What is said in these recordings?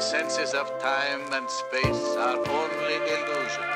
The senses of time and space are only illusions.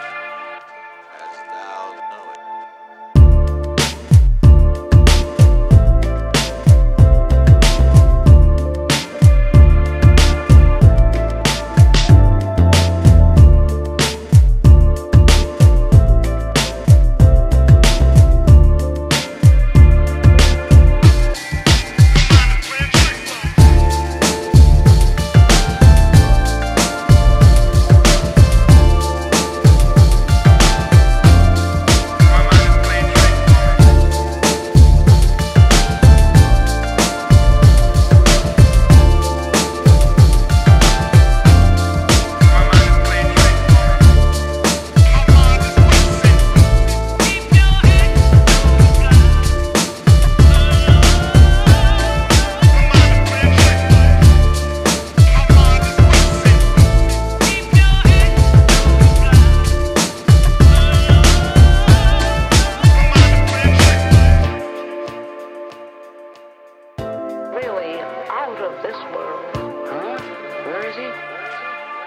Of this world. Huh? Where is he?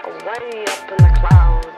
Away up in the clouds.